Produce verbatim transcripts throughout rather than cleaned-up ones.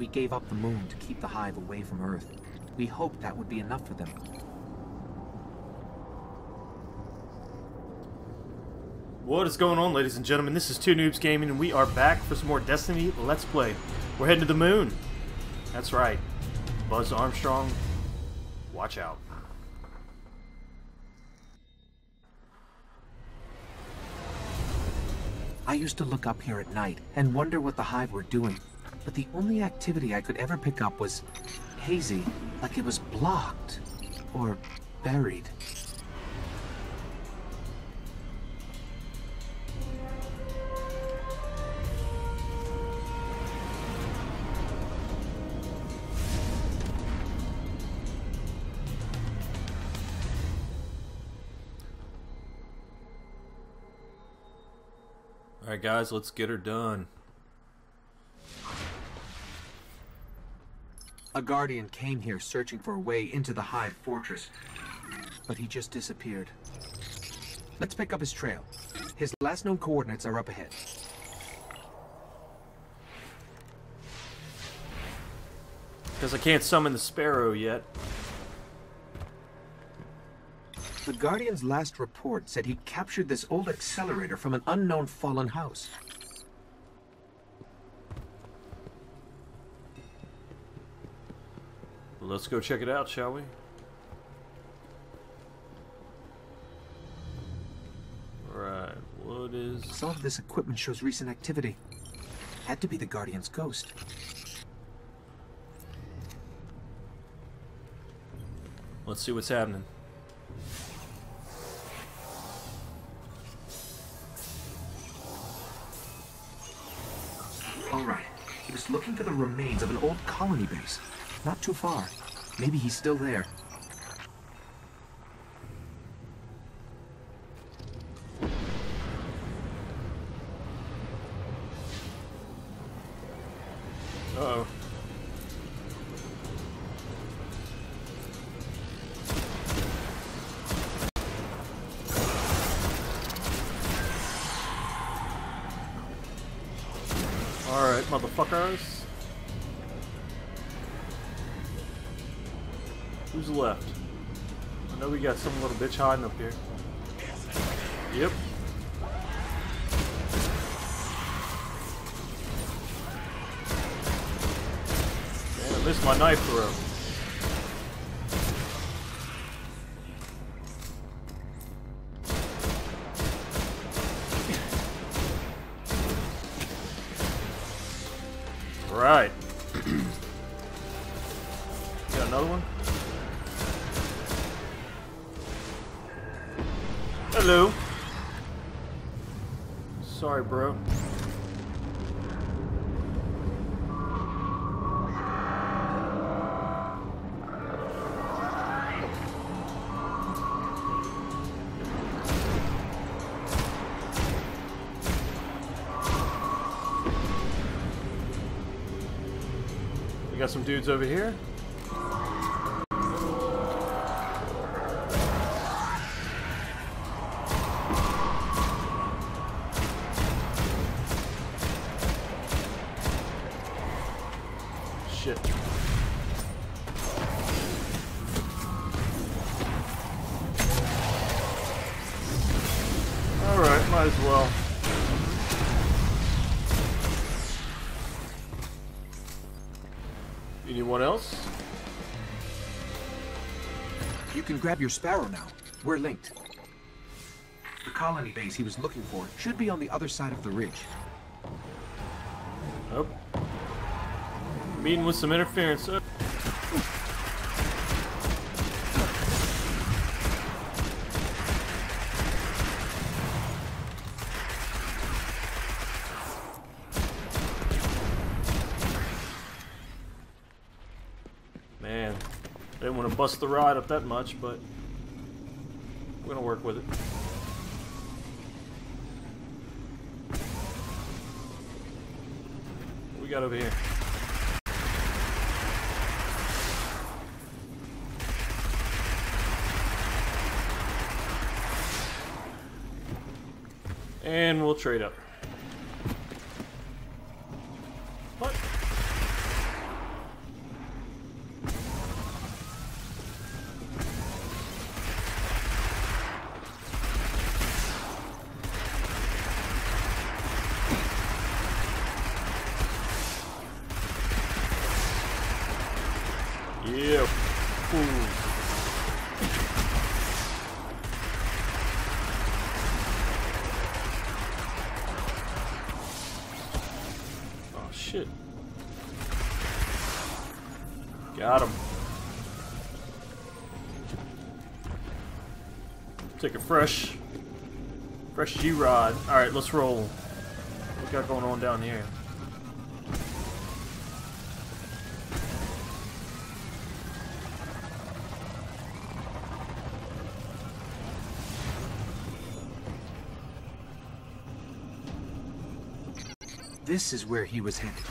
we gave up the moon to keep the Hive away from Earth. We hoped that would be enough for them. What is going on, ladies and gentlemen? This is Two Noobs Gaming, and we are back for some more Destiny Let's Play. We're heading to the moon. That's right. Buzz Armstrong, watch out. I used to look up here at night and wonder what the Hive were doing, but the only activity I could ever pick up was hazy, like it was blocked or buried. Alright guys, let's get her done. A guardian came here searching for a way into the Hive fortress, but he just disappeared. Let's pick up his trail. His last known coordinates are up ahead. Because I can't summon the sparrow yet. The Guardian's last report said he captured this old accelerator from an unknown fallen house. Let's go check it out, shall we? Alright, what is... Some of this equipment shows recent activity. Had to be the Guardian's ghost. Let's see what's happening. Alright, he was looking for the remains of an old colony base. Not too far. Maybe he's still there. Uh-oh. Alright, motherfuckers. Who's left? I know we got some little bitch hiding up here. Yep. Damn, I missed my knife throw. Right. Got another one? Hello. Sorry, bro. We got some dudes over here. Shit. Alright, might as well. Anyone else? You can grab your sparrow now. We're linked. The colony base he was looking for should be on the other side of the ridge. Oh. Meeting with some interference. Uh Man, they didn't want to bust the ride up that much, but we're gonna work with it. What we got over here? And we'll trade up. What? Yeah. Ooh. Shit. Got him. Take a fresh, fresh G-Rod. Alright, let's roll. What we got going on down here? This is where he was headed.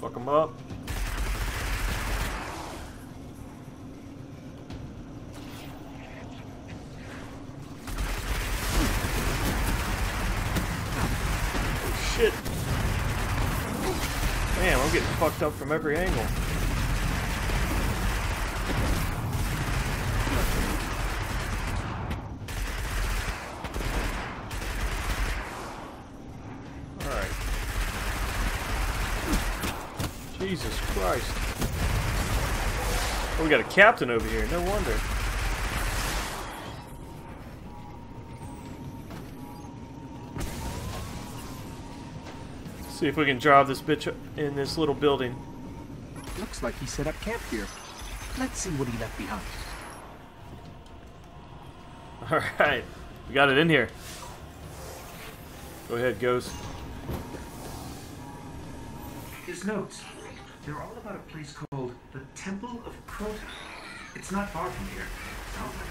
Fuck him up. Oh, shit. Damn, I'm getting fucked up from every angle. Jesus Christ. Oh, we got a captain over here. No wonder. Let's see if we can drive this bitch in this little building. Looks like he set up camp here. Let's see what he left behind. Alright. We got it in here. Go ahead, Ghost. His notes. They're all about a place called the Temple of Crota. It's not far from here. Sounds like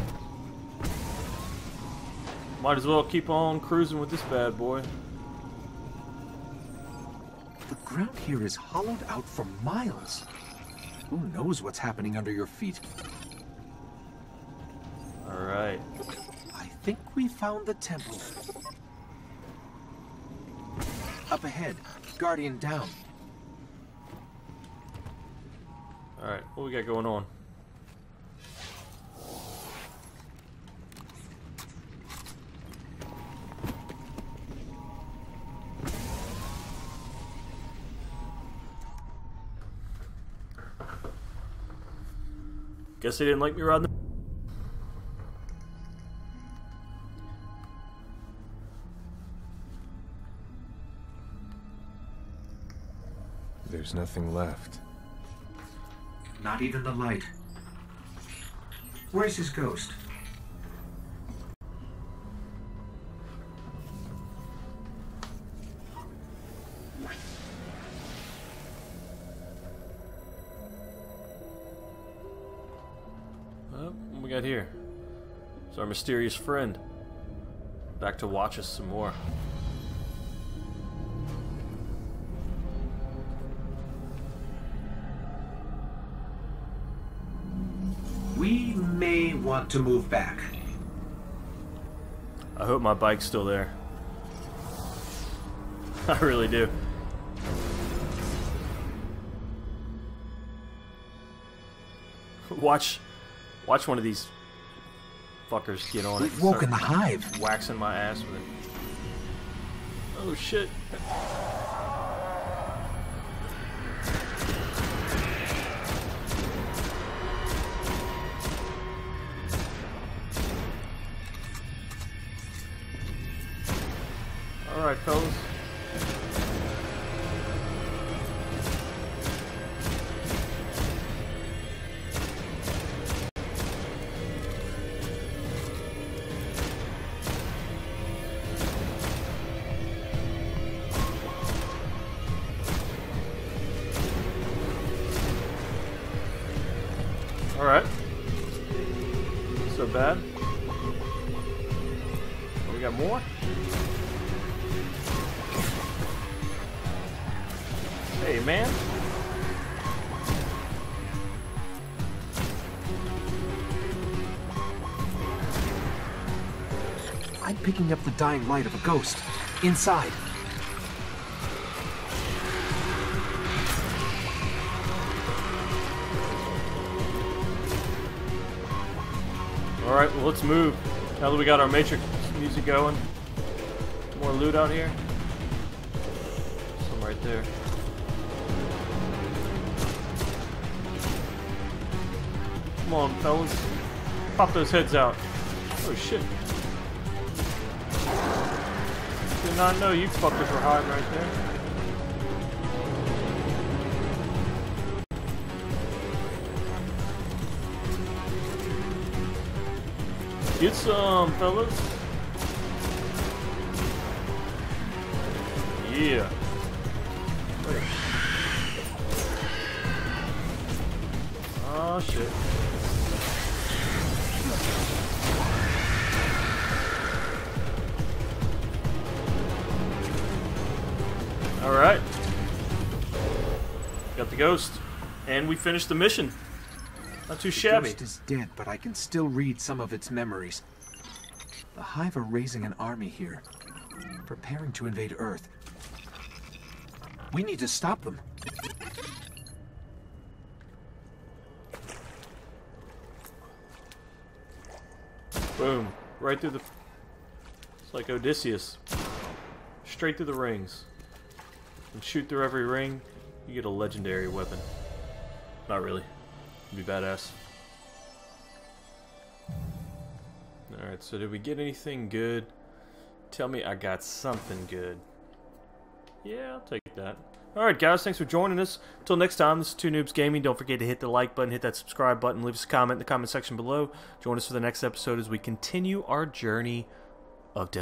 a death trap. Might as well keep on cruising with this bad boy. The ground here is hollowed out for miles. Who knows what's happening under your feet? All right. I think we found the temple. Up ahead, Guardian down. Alright, what we got going on? Guess they didn't like me riding the. There's nothing left. Not even the light. Where's his ghost? Oh, what we got here? It's our mysterious friend. Back to watch us some more. We may want to move back. I hope my bike's still there. I really do. Watch, watch one of these fuckers get on it. We've woken the hive. Waxing my ass with it. Oh shit. Alright, fellas. Alright. So bad. Oh, we got more? Hey, man. I'm picking up the dying light of a ghost. Inside. Alright, well, let's move. Now that we got our Matrix music going. More loot out here. Some right there. Come on, fellas. Pop those heads out. Oh, shit. Did not know you fuckers were hiding right there. Get some, fellas. Yeah. Oh, shit. All right. Got the ghost. And we finished the mission. Not too shabby. The ghost is dead, but I can still read some of its memories. The Hive are raising an army here, preparing to invade Earth. We need to stop them. Boom. Right through the... It's like Odysseus. Straight through the rings. And shoot through every ring, you get a legendary weapon. Not really. Be badass. Alright, so did we get anything good? Tell me I got something good. Yeah, I'll take that. Alright guys, thanks for joining us. Until next time, this is Two Noobs Gaming. Don't forget to hit the like button, hit that subscribe button, leave us a comment in the comment section below. Join us for the next episode as we continue our journey of Destiny.